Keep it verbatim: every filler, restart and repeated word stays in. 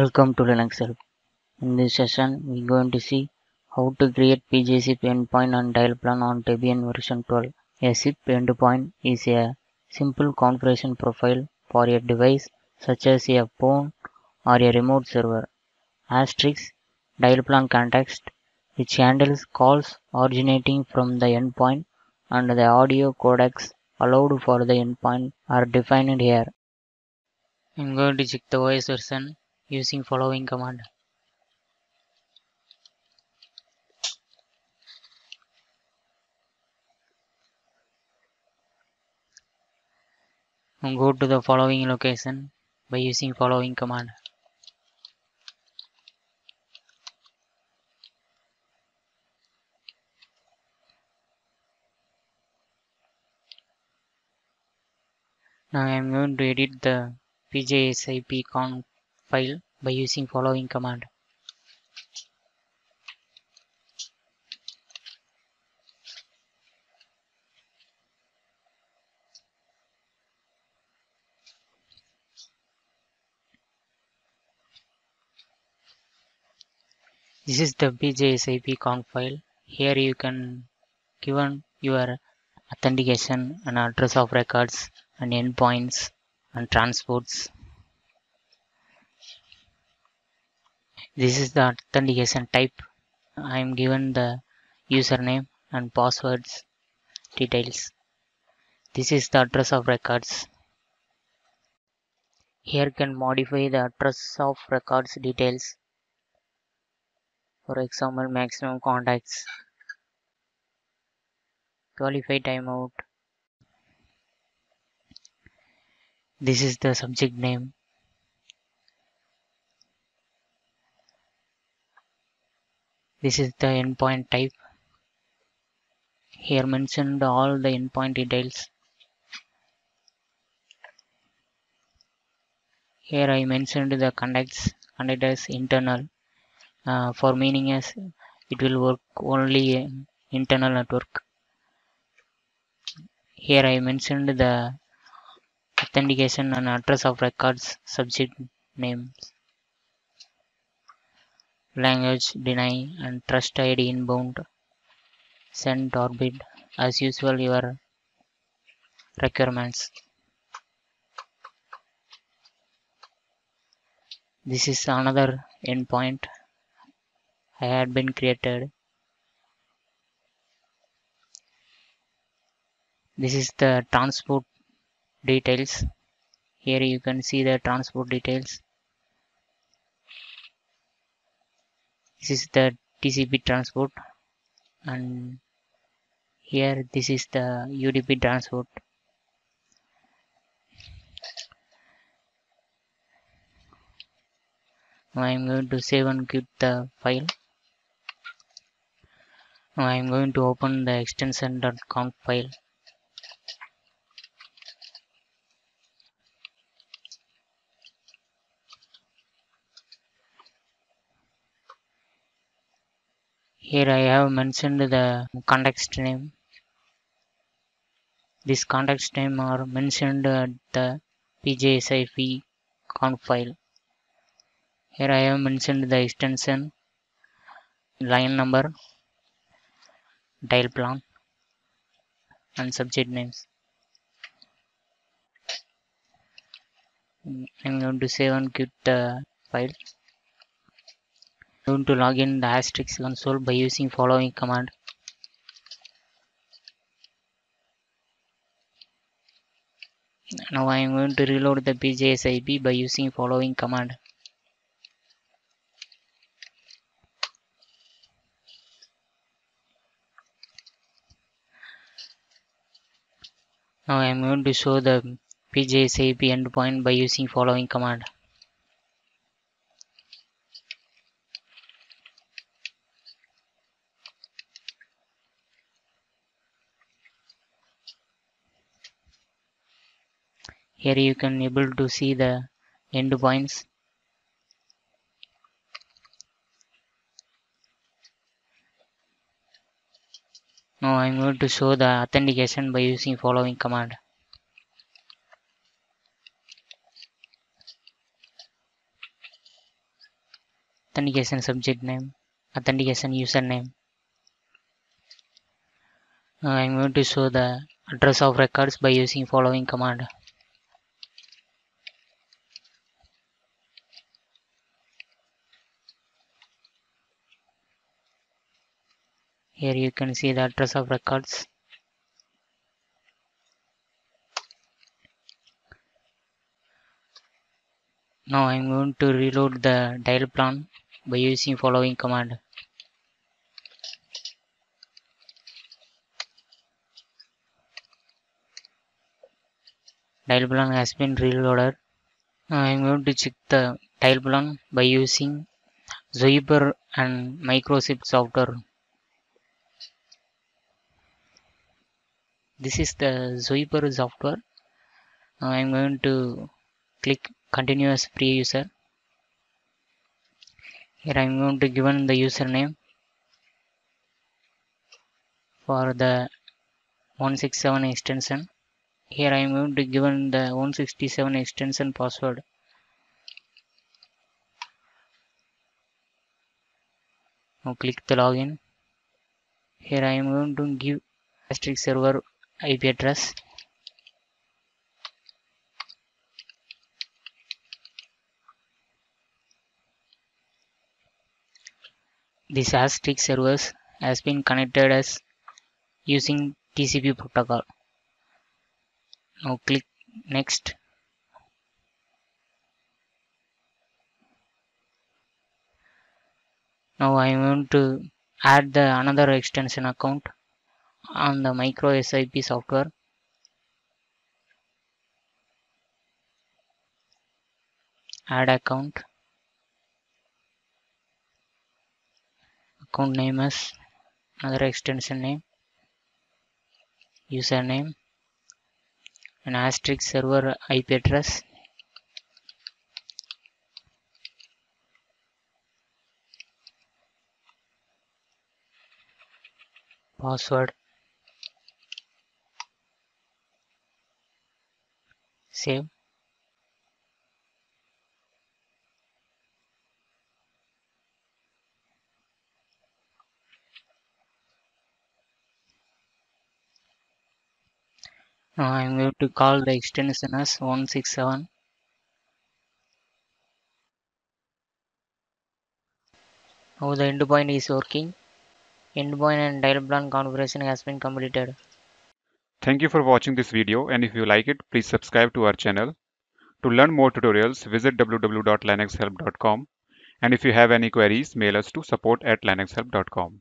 Welcome to Linux Help. In this session, we are going to see how to create P J S I P endpoint on Dialplan on Debian version twelve. A S I P endpoint is a simple configuration profile for a device such as a phone or a remote server. Asterisk Dialplan context, which handles calls originating from the endpoint, and the audio codecs allowed for the endpoint are defined here. I am going to check the voice version using following command. And go to the following location by using following command. Now I am going to edit the pjsip.conf file by using following command. This is the pjsip.conf file. Here you can give your authentication and address of records and endpoints and transports. This is the authentication type. I am given the username and passwords details. This is the address of records. Here can modify the address of records details. For example, maximum contacts, qualified timeout. This is the subject name. This is the endpoint type. Here mentioned all the endpoint details. Here I mentioned the contacts, contact as internal. Uh, for meaning as it will work only internal network. Here I mentioned the authentication and address of records, subject names, language, deny, and trust I D inbound, send or bid, as usual your requirements. This is another endpoint I had been created. This is the transport details. Here you can see the transport details. This is the T C P transport, and here this is the U D P transport. Now I am going to save and quit the file. Now I am going to open the extension.conf file. Here I have mentioned the context name. This context name are mentioned at the pjsip.conf file. Here I have mentioned the extension, line number, Dialplan, and subject names. I am going to save and quit the file. Going to log in the Asterisk console by using following command. Now I am going to reload the pjsip by using following command. Now I am going to show the pjsip endpoint by using following command. Here you can able to see the endpoints. Now I am going to show the authentication by using following command. authentication subject name, authentication username. Uh, I'm going to show the address of records by using following command. Here you can see the address of records. Now I am going to reload the Dialplan by using following command. Dialplan has been reloaded. Now I am going to check the Dialplan by using Zoiper and MicroSIP software. This is the Zoiper software. Now I am going to click continuous free user. Here I am going to give the username for the one sixty-seven extension. Here I am going to give the one sixty-seven extension password. Now click the login. Here I am going to give asterisk server I P address. This asterisk servers has been connected as using T C P protocol. Now click next. Now I am going to add the another extension account on the MicroSIP software. Add account. Account name is another extension name, username, an asterisk server I P address. Password. Save. Now I am going to call the extension as one sixty-seven. Now the endpoint is working. Endpoint and Dialplan configuration has been completed. Thank you for watching this video, and if you like it, please subscribe to our channel. To learn more tutorials, visit w w w dot linuxhelp dot com, and if you have any queries, mail us to support at linuxhelp dot com.